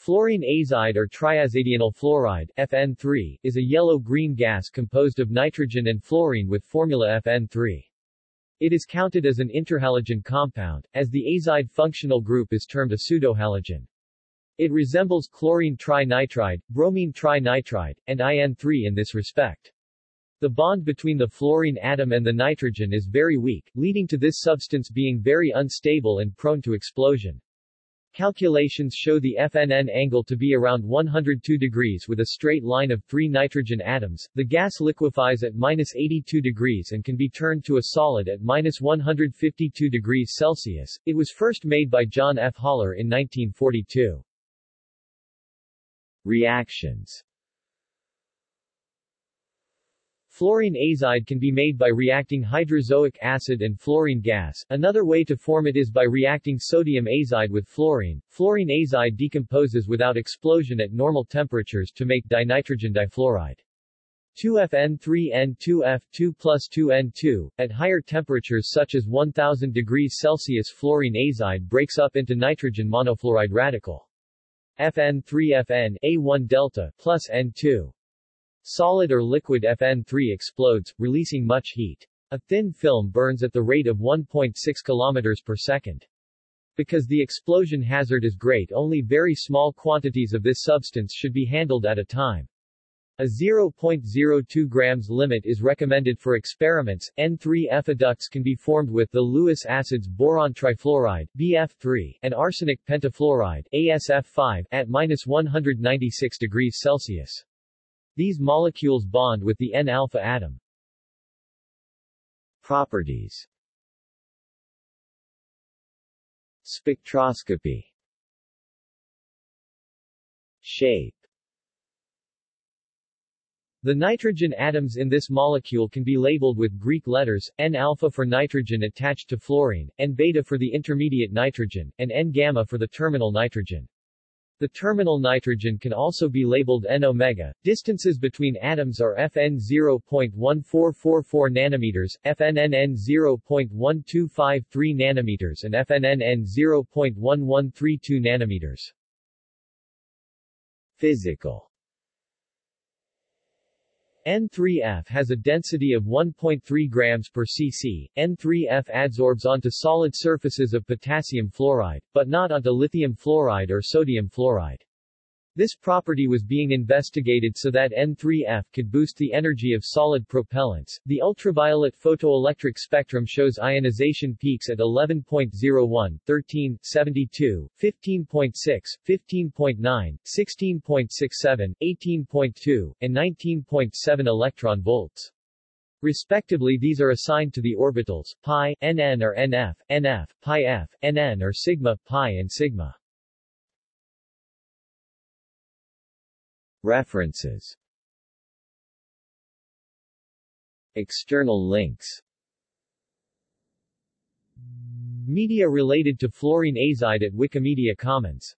Fluorine azide or triazidionyl fluoride (FN3) is a yellow-green gas composed of nitrogen and fluorine with formula FN3. It is counted as an interhalogen compound, as the azide functional group is termed a pseudohalogen. It resembles chlorine trinitride, bromine trinitride, and IN3 in this respect. The bond between the fluorine atom and the nitrogen is very weak, leading to this substance being very unstable and prone to explosion. Calculations show the FNN angle to be around 102 degrees with a straight line of 3 nitrogen atoms. The gas liquefies at -82 degrees and can be turned to a solid at -152 degrees Celsius. It was first made by John F. Haller in 1942. Reactions. Fluorine azide can be made by reacting hydrozoic acid and fluorine gas. Another way to form it is by reacting sodium azide with fluorine. Fluorine azide decomposes without explosion at normal temperatures to make dinitrogen difluoride. 2FN3N2F2+2N2. At higher temperatures such as 1000 degrees Celsius, fluorine azide breaks up into nitrogen monofluoride radical. FN3FN A1 delta plus N2. Solid or liquid FN3 explodes, releasing much heat. A thin film burns at the rate of 1.6 km per second. Because the explosion hazard is great, only very small quantities of this substance should be handled at a time. A 0.02 grams limit is recommended for experiments. N3 effiducts can be formed with the Lewis acids boron trifluoride (BF3) and arsenic pentafluoride (ASF5) at -196 degrees Celsius. These molecules bond with the N-alpha atom. Properties. Spectroscopy. Shape. The nitrogen atoms in this molecule can be labeled with Greek letters, N-alpha for nitrogen attached to fluorine, N-beta for the intermediate nitrogen, and N-gamma for the terminal nitrogen. The terminal nitrogen can also be labeled N-omega. Distances between atoms are Fn 0.1444 nanometers, FNNN 0.1253 nanometers, and FNNN 0.1132 nanometers. Physical. N3F has a density of 1.3 grams per cc. N3F adsorbs onto solid surfaces of potassium fluoride, but not onto lithium fluoride or sodium fluoride. This property was being investigated so that N3F could boost the energy of solid propellants. The ultraviolet photoelectric spectrum shows ionization peaks at 11.01, 13, 72, 15.6, 15.9, 16.67, 18.2, and 19.7 electron volts. Respectively, these are assigned to the orbitals pi, NN or NF, NF, pi F, NN or sigma, pi and sigma. References. External links. Media related to fluorine azide at Wikimedia Commons.